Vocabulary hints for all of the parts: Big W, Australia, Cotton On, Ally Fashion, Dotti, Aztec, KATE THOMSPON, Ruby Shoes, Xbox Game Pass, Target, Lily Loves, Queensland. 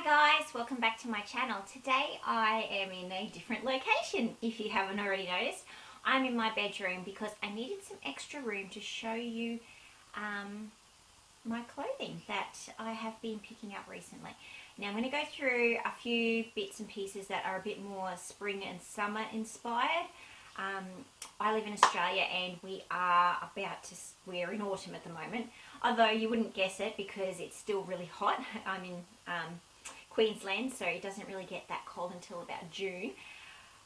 Hi guys, welcome back to my channel. Today I am in a different location. If you haven't already noticed, I'm in my bedroom because I needed some extra room to show you my clothing that I have been picking up recently. Now I'm going to go through a few bits and pieces that are a bit more spring and summer inspired. I live in Australia and we are we're in autumn at the moment, although you wouldn't guess it because it's still really hot. I'm in Queensland, so it doesn't really get that cold until about June.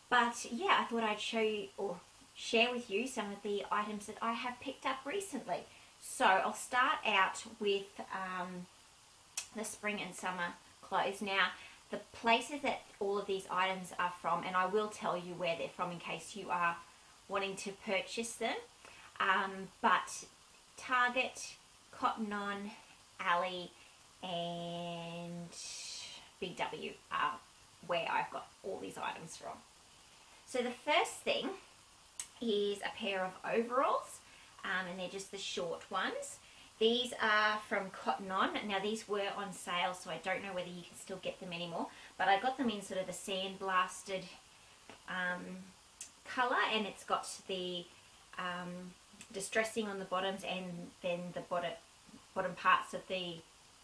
But yeah, I thought I'd show you or share with you some of the items that I have picked up recently. So I'll start out with the spring and summer clothes. Now the places that all of these items are from, and I will tell you where they're from in case you are wanting to purchase them, but Target, Cotton On, Ally and Big W are where I've got all these items from. So the first thing is a pair of overalls, and they're just the short ones. These are from Cotton On. Now these were on sale, so I don't know whether you can still get them anymore, but I got them in sort of the sandblasted colour, and it's got the distressing on the bottoms and then the bottom parts of the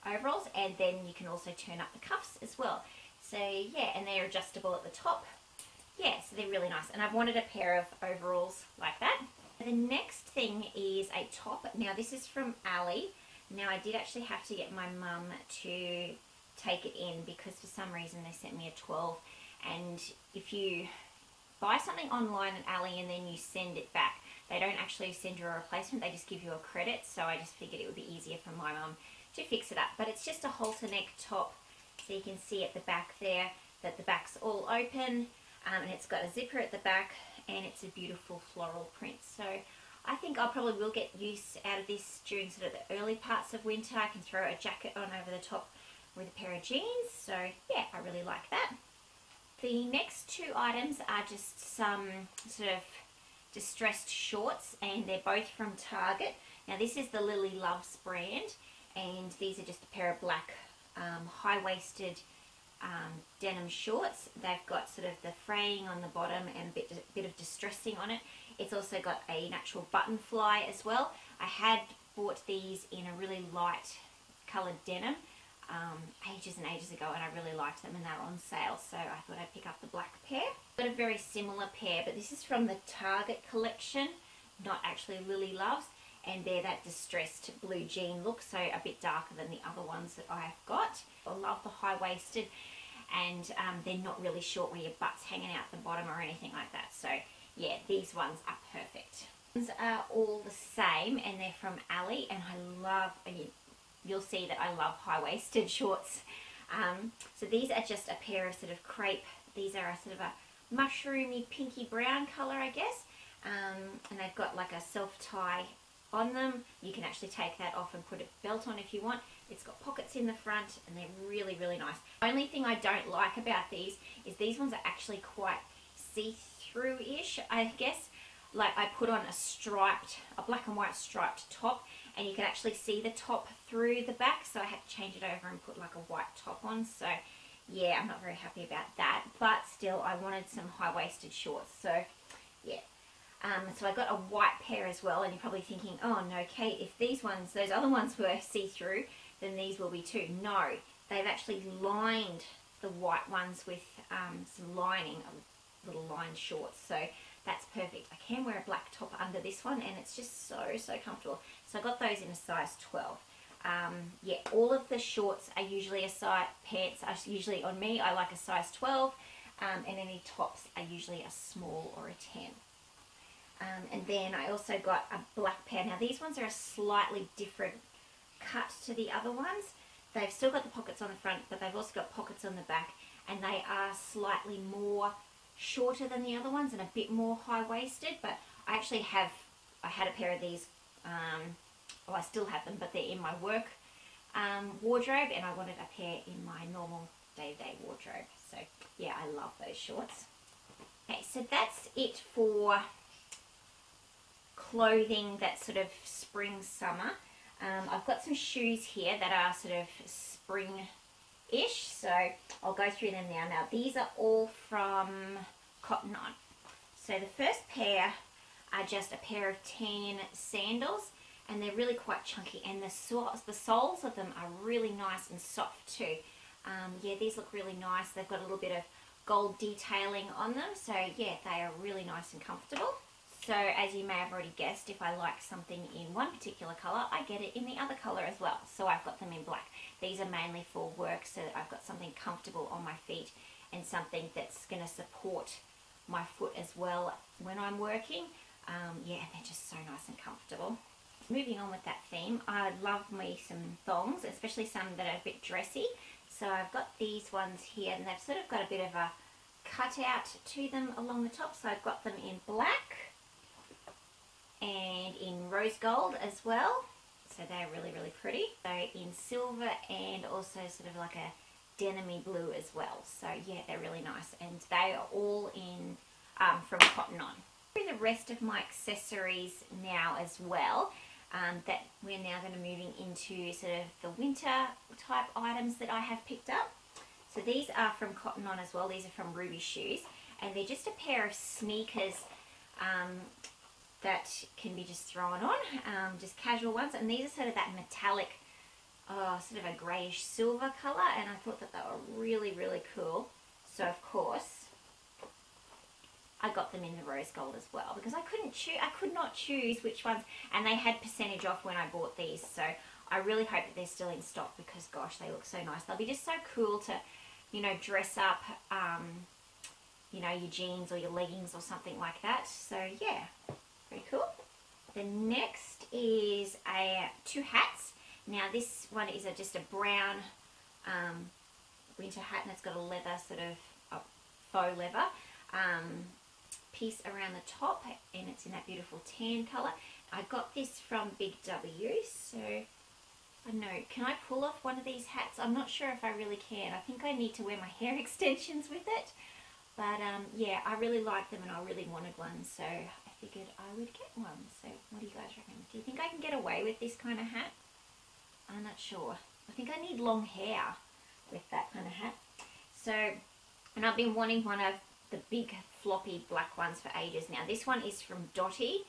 overalls, and then you can also turn up the cuffs as well. So yeah, and they're adjustable at the top. Yeah, so they're really nice, and I've wanted a pair of overalls like that. The next thing is a top. Now this is from Ally. Now I did actually have to get my mum to take it in because for some reason they sent me a 12, and if you buy something online at Ally and then you send it back, they don't actually send you a replacement, they just give you a credit, so I just figured it would be easier for my mum to fix it up. But it's just a halter neck top, so you can see at the back there that the back's all open, and it's got a zipper at the back, and it's a beautiful floral print. So I think I probably will get use out of this during sort of the early parts of winter. I can throw a jacket on over the top with a pair of jeans, so yeah, I really like that. The next two items are just some sort of distressed shorts, and they're both from Target. Now this is the Lily Loves brand, and these are just a pair of black high-waisted denim shorts. They've got sort of the fraying on the bottom and a bit of distressing on it. It's also got a natural button fly as well. I had bought these in a really light coloured denim ages and ages ago, and I really liked them and they were on sale, so I thought I'd pick up the black pair. Got a very similar pair, but this is from the Target collection, not actually Lily Loves, and they're that distressed blue jean look, so a bit darker than the other ones that I've got. I love the high-waisted, and they're not really short where your butt's hanging out the bottom or anything like that, so yeah, these ones are perfect. These are all the same, and they're from Ally, and I love, you'll see that I love high-waisted shorts. So these are just a pair of sort of crepe, these are a sort of a mushroomy pinky brown colour, I guess, and they've got like a self-tie on them. You can actually take that off and put a belt on if you want. It's got pockets in the front and they're really, really nice. The only thing I don't like about these is these ones are actually quite see-through-ish, I guess. Like I put on a black and white striped top, and you can actually see the top through the back, so I had to change it over and put like a white top on. So yeah, I'm not very happy about that, but still I wanted some high-waisted shorts, so yeah. So I got a white pair as well, and you're probably thinking, oh no Kate, if those other ones were see-through, then these will be too. No, they've actually lined the white ones with some lining, little lined shorts, so that's perfect. I can wear a black top under this one and it's just so comfortable. So I got those in a size 12. Yeah, all of the shorts are usually pants are usually on me, I like a size 12, and any tops are usually a small or a 10. And then I also got a black pair. Now these ones are a slightly different cut to the other ones. They've still got the pockets on the front, but they've also got pockets on the back, and they are slightly more shorter than the other ones and a bit more high-waisted. But I actually had a pair of these, well I still have them, but they're in my work wardrobe, and I wanted a pair in my normal day-to-day wardrobe. So yeah, I love those shorts. Okay, so that's it for clothing that's sort of spring summer. I've got some shoes here that are sort of spring ish. So I'll go through them now. Now these are all from Cotton On. So the first pair are just a pair of tan sandals, and they're really quite chunky, and the soles of them are really nice and soft too. Yeah, these look really nice. They've got a little bit of gold detailing on them, so yeah, they are really nice and comfortable. So as you may have already guessed, if I like something in one particular colour, I get it in the other colour as well. So I've got them in black. These are mainly for work, so that I've got something comfortable on my feet and something that's going to support my foot as well when I'm working. Yeah, and they're just so nice and comfortable. Moving on with that theme, I love me some thongs, especially some that are a bit dressy. So I've got these ones here, and they've sort of got a bit of a cutout to them along the top. So I've got them in black and in rose gold as well. So they're really, really pretty. So in silver and also sort of like a denim-y blue as well. So yeah, they're really nice. And they are all in from Cotton On. Through the rest of my accessories now as well. That we're now going to moving into sort of the winter type items that I have picked up. So these are from Cotton On as well. These are from Ruby Shoes, and they're just a pair of sneakers that can be just thrown on, just casual ones. And these are sort of that metallic, sort of a greyish silver colour, and I thought that they were really, really cool. So of course, I got them in the rose gold as well, because I could not choose which ones, and they had percentage off when I bought these, so I really hope that they're still in stock, because gosh, they look so nice. They'll be just so cool to, you know, dress up, you know, your jeans or your leggings or something like that. So yeah, pretty cool. The next is two hats. Now this one is just a brown winter hat, and it's got a leather sort of faux leather piece around the top, and it's in that beautiful tan colour. I got this from Big W, so I don't know, can I pull off one of these hats? I'm not sure if I really can. I think I need to wear my hair extensions with it, but yeah, I really like them and I really wanted one, so I figured I would get one. So what do you guys reckon? Do you think I can get away with this kind of hat? I'm not sure. I think I need long hair with that kind of hat. So, and I've been wanting one of the big floppy black ones for ages now. This one is from Dotti.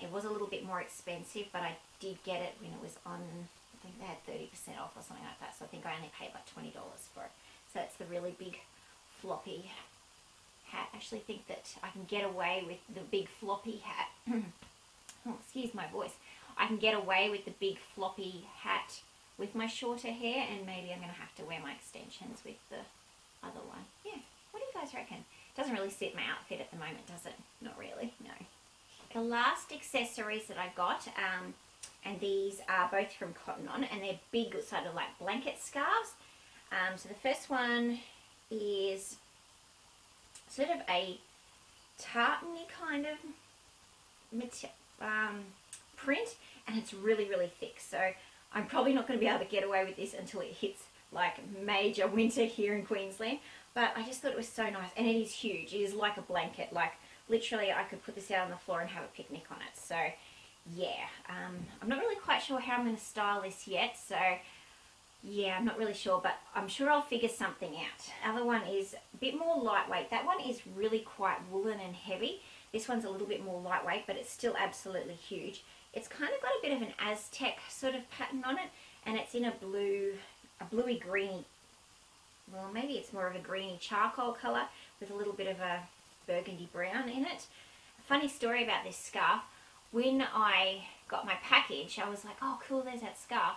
It was a little bit more expensive, but I did get it when it was on, I think they had 30% off or something like that, so I think I only paid like $20 for it. So it's the really big floppy hat. I actually think that I can get away with the big floppy hat. Oh, excuse my voice. I can get away with the big floppy hat with my shorter hair, and maybe I'm going to have to wear my extensions with the other one. Yeah. What do you guys reckon? Doesn't really suit my outfit at the moment, does it? Not really, no. The last accessories that I got, and these are both from Cotton On, and they're big sort of like blanket scarves. So the first one is sort of a tartany kind of print, and it's really, really thick. So I'm probably not going to be able to get away with this until it hits like major winter here in Queensland. But I just thought it was so nice, and it is huge. It is like a blanket. Like literally I could put this out on the floor and have a picnic on it. So yeah, I'm not really quite sure how I'm going to style this yet, so yeah, I'm not really sure, but I'm sure I'll figure something out. Other one is a bit more lightweight. That one is really quite woolen and heavy. This one's a little bit more lightweight, but it's still absolutely huge. It's kind of got a bit of an Aztec sort of pattern on it, and it's in a blue, a bluey greeny, well maybe it's more of a greeny charcoal colour with a little bit of a burgundy brown in it. A funny story about this scarf, when I got my package I was like, oh cool, there's that scarf,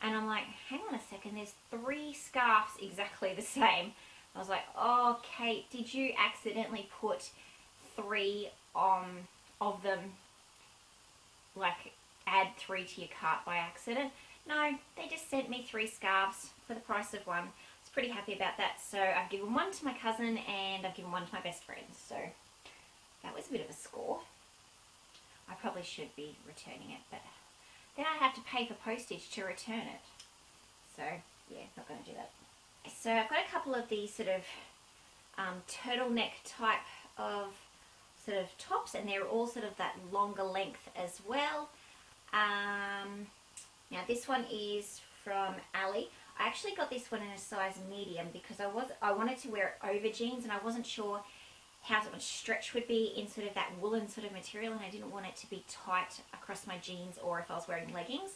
and I'm like, hang on a second, there's three scarves exactly the same. I was like, oh Kate, did you accidentally put three of them, like add three to your cart by accident? No, they just sent me three scarves for the price of one. I was pretty happy about that. So I've given one to my cousin and I've given one to my best friend. So that was a bit of a score. I probably should be returning it, but then I have to pay for postage to return it. So yeah, not going to do that. So I've got a couple of these sort of turtleneck type of sort of tops, and they're all sort of that longer length as well. Now this one is from Ally. I actually got this one in a size medium because I wanted to wear it over jeans, and I wasn't sure how much stretch would be in sort of that woolen sort of material, and I didn't want it to be tight across my jeans or if I was wearing leggings.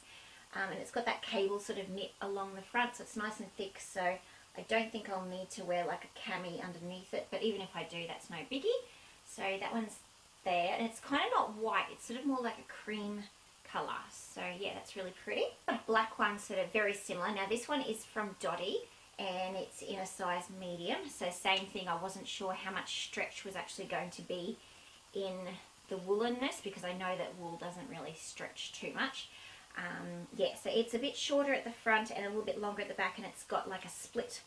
And it's got that cable sort of knit along the front, so it's nice and thick, so I don't think I'll need to wear like a cami underneath it, but even if I do, that's no biggie. So that one's there, and it's kind of not white, it's sort of more like a cream colour, so yeah, that's really pretty. A black one sort of very similar. Now this one is from Dotti, and it's in a size medium, so same thing, I wasn't sure how much stretch was actually going to be in the woolenness, because I know that wool doesn't really stretch too much. Yeah, so it's a bit shorter at the front and a little bit longer at the back, and it's got like a split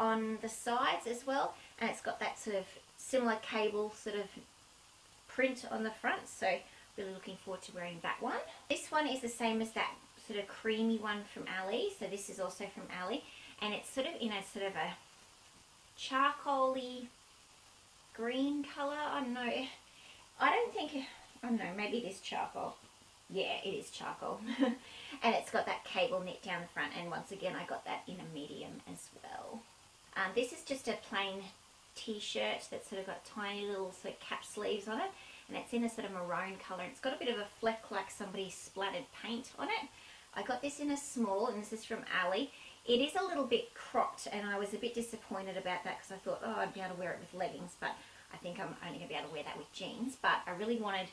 on the sides as well, and it's got that sort of similar cable sort of print on the front, so really looking forward to wearing that one. This one is the same as that sort of creamy one from Ally, so this is also from Ally, and it's sort of in a sort of a charcoaly green colour. I don't know, maybe it is charcoal. Yeah, it is charcoal. And it's got that cable knit down the front, and once again I got that in a medium as well. This is just a plain t-shirt that's sort of got tiny little sort of cap sleeves on it, and it's in a sort of maroon colour, and it's got a bit of a fleck like somebody splattered paint on it. I got this in a small, and this is from Ally. It is a little bit cropped, and I was a bit disappointed about that because I thought, oh, I'd be able to wear it with leggings, but I think I'm only going to be able to wear that with jeans. But I really wanted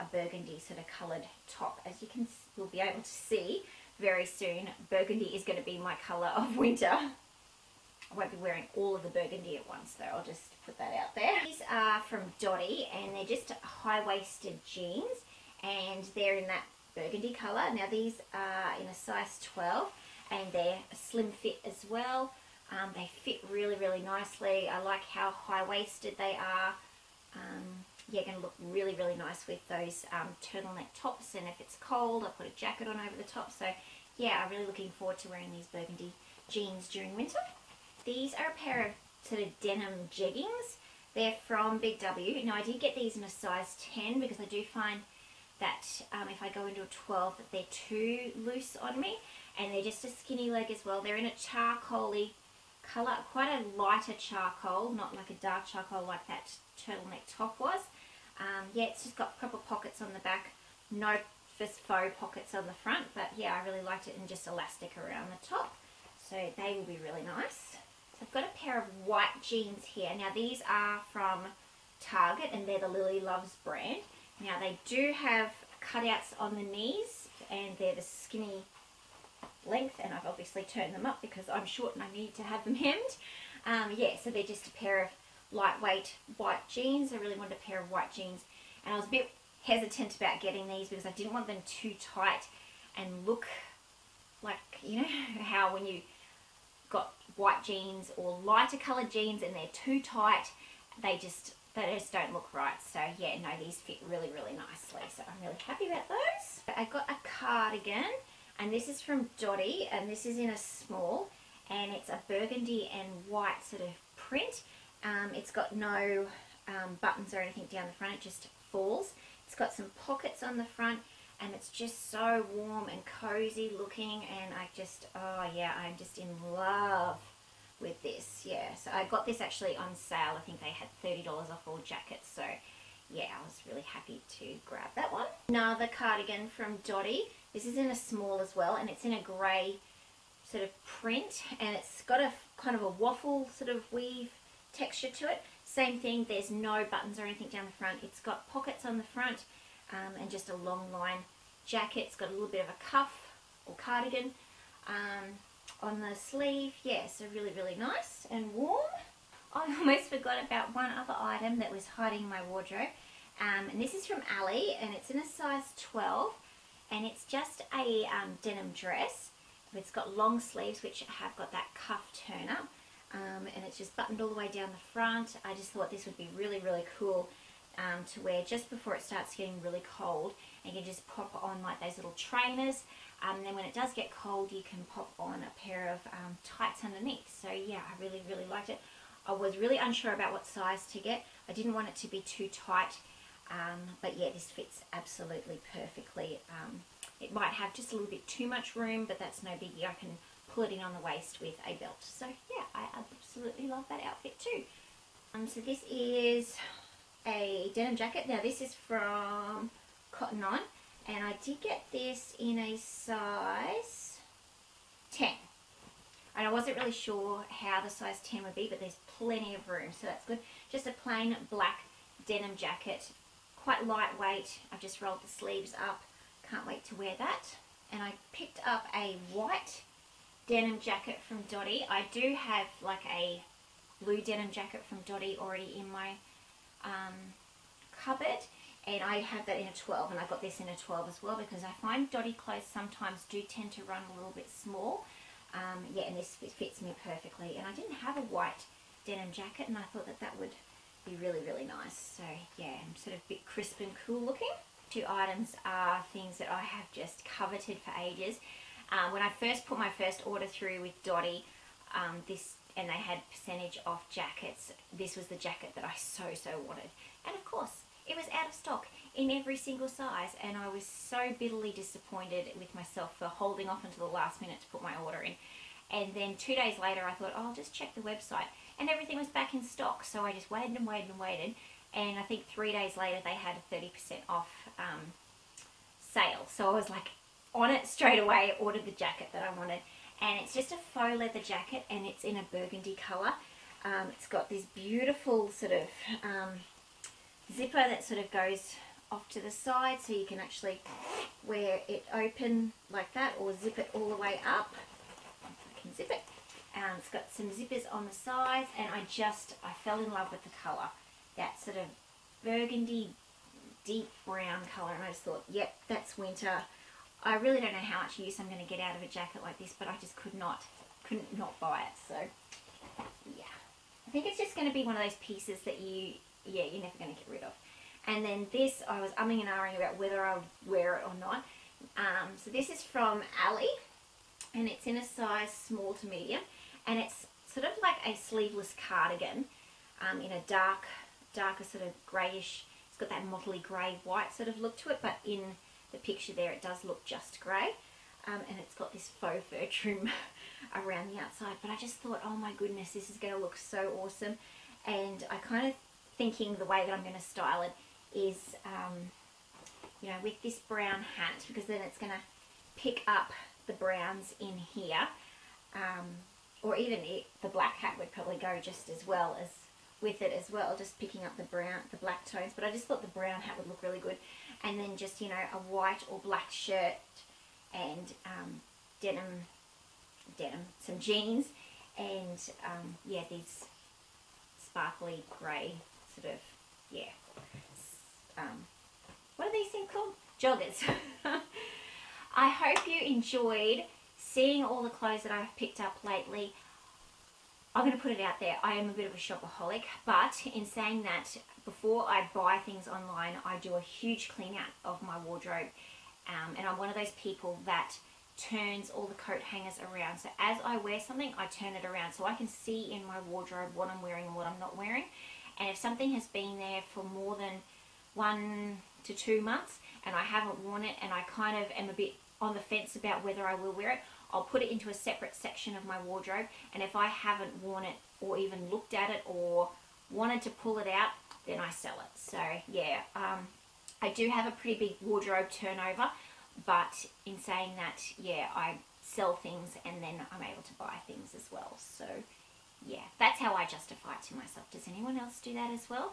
a burgundy sort of coloured top. As you can, you'll be able to see very soon, burgundy is going to be my colour of winter. I won't be wearing all of the burgundy at once though, I'll just put that out there. These are from Dotti, and they're just high-waisted jeans, and they're in that burgundy colour. Now these are in a size 12, and they're a slim fit as well. They fit really, really nicely. I like how high-waisted they are. Yeah, going to look really, really nice with those turtleneck tops, and if it's cold, I'll put a jacket on over the top. So yeah, I'm really looking forward to wearing these burgundy jeans during winter. These are a pair of sort of denim jeggings. They're from Big W. Now I did get these in a size 10 because I do find that if I go into a 12 that they're too loose on me, and they're just a skinny leg as well. They're in a charcoaly colour, quite a lighter charcoal, not like a dark charcoal like that turtleneck top was. Yeah, it's just got proper pockets on the back, no faux pockets on the front, but yeah, I really liked it, and just elastic around the top, so they will be really nice. So I've got a pair of white jeans here. Now these are from Target, and they're the Lily Loves brand. Now they do have cutouts on the knees, and they're the skinny length, and I've obviously turned them up because I'm short and I need to have them hemmed. Yeah, so they're just a pair of lightweight white jeans. I really wanted a pair of white jeans, and I was a bit hesitant about getting these because I didn't want them too tight and look like, you know, how when you got white jeans or lighter coloured jeans and they're too tight, they just don't look right. So yeah, no, these fit really, really nicely, so I'm really happy about those. I got a cardigan, and this is from Dotti, and this is in a small, and it's a burgundy and white sort of print. It's got no buttons or anything down the front, it just falls. It's got some pockets on the front, and it's just so warm and cozy looking, and I just, oh yeah, I'm just in love with this. Yeah, so I got this actually on sale. I think they had $30 off all jackets, so yeah, I was really happy to grab that one. Another cardigan from Dotti. This is in a small as well, and it's in a grey sort of print, and it's got a kind of a waffle sort of weave texture to it. Same thing, there's no buttons or anything down the front. It's got pockets on the front, and just a long line jacket. It's got a little bit of a cuff or cardigan on the sleeve. Yeah, so really, really nice and warm. I almost forgot about one other item that was hiding in my wardrobe, and this is from Ally, and it's in a size 12, and it's just a denim dress. It's got long sleeves which have got that cuff turn up, and it's just buttoned all the way down the front. I just thought this would be really, really cool to wear just before it starts getting really cold, and you can just pop on like those little trainers, and then when it does get cold you can pop on a pair of tights underneath. So yeah, I really, really liked it. I was really unsure about what size to get. I didn't want it to be too tight, but yeah, this fits absolutely perfectly. It might have just a little bit too much room, but that's no biggie. I can hooding on the waist with a belt. So yeah, I absolutely love that outfit too. So this is a denim jacket. Now this is from Cotton On, and I did get this in a size 10. And I wasn't really sure how the size 10 would be, but there's plenty of room, so that's good. Just a plain black denim jacket, quite lightweight. I've just rolled the sleeves up. Can't wait to wear that. And I picked up a white denim jacket from Dotti. I do have like a blue denim jacket from Dotti already in my cupboard, and I have that in a 12, and I got this in a 12 as well, because I find Dotti clothes sometimes do tend to run a little bit small. Yeah, and this fits me perfectly, and I didn't have a white denim jacket, and I thought that that would be really, really nice. So yeah, I'm sort of a bit crisp and cool looking. Two items are things that I have just coveted for ages. When I first put my first order through with Dotti, and they had percentage off jackets, this was the jacket that I so wanted, and of course it was out of stock in every single size, and I was so bitterly disappointed with myself for holding off until the last minute to put my order in. And then 2 days later I thought, oh, I'll just check the website, and everything was back in stock. So I just waited and waited and waited, and I think 3 days later they had a 30% off sale. So I was like on it straight away, ordered the jacket that I wanted, and it's just a faux leather jacket, and it's in a burgundy colour. It's got this beautiful sort of zipper that sort of goes off to the side, so you can actually wear it open like that or zip it all the way up. I can zip it. It's got some zippers on the sides, and I fell in love with the colour. That sort of burgundy, deep brown colour, and I just thought, yep, that's winter. I really don't know how much use I'm going to get out of a jacket like this, but I just couldn't not buy it. So yeah, I think it's just going to be one of those pieces that you're never going to get rid of. And then this, I was umming and ahhing about whether I would wear it or not. So this is from Ally, and it's in a size small to medium, and it's sort of like a sleeveless cardigan in a darker sort of greyish. It's got that mottly grey white sort of look to it, but in the picture there it does look just grey, and it's got this faux fur trim around the outside. But I just thought, oh my goodness, this is going to look so awesome. And I kind of thinking the way that I'm going to style it is you know, with this brown hat, because then it's going to pick up the browns in here, or even the black hat would probably go just as well as with it as well, just picking up the black tones. But I just thought the brown hat would look really good, and then just, you know, a white or black shirt and denim, some jeans, and yeah, these sparkly grey sort of, yeah, what are these things called? Joggers. I hope you enjoyed seeing all the clothes that I've picked up lately. I'm going to put it out there, I am a bit of a shopaholic, but in saying that, before I buy things online, I do a huge clean out of my wardrobe, and I'm one of those people that turns all the coat hangers around. So as I wear something, I turn it around so I can see in my wardrobe what I'm wearing and what I'm not wearing. And if something has been there for more than 1 to 2 months and I haven't worn it, and I kind of am a bit on the fence about whether I will wear it, I'll put it into a separate section of my wardrobe. And if I haven't worn it or even looked at it or wanted to pull it out, then I sell it. So yeah, I do have a pretty big wardrobe turnover, but in saying that, yeah, I sell things and then I'm able to buy things as well. So yeah, that's how I justify it to myself. Does anyone else do that as well?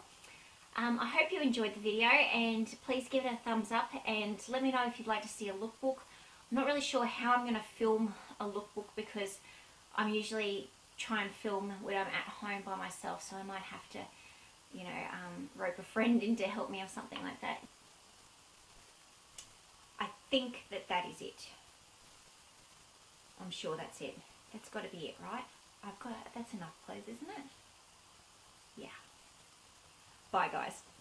I hope you enjoyed the video, and please give it a thumbs up and let me know if you'd like to see a lookbook. I'm not really sure how I'm going to film a lookbook, because I'm usually try and film when I'm at home by myself, so I might have to, you know, rope a friend in to help me or something like that. I think that is it. I'm sure that's it. That's got to be it, right? That's enough clothes, isn't it? Yeah. Bye, guys.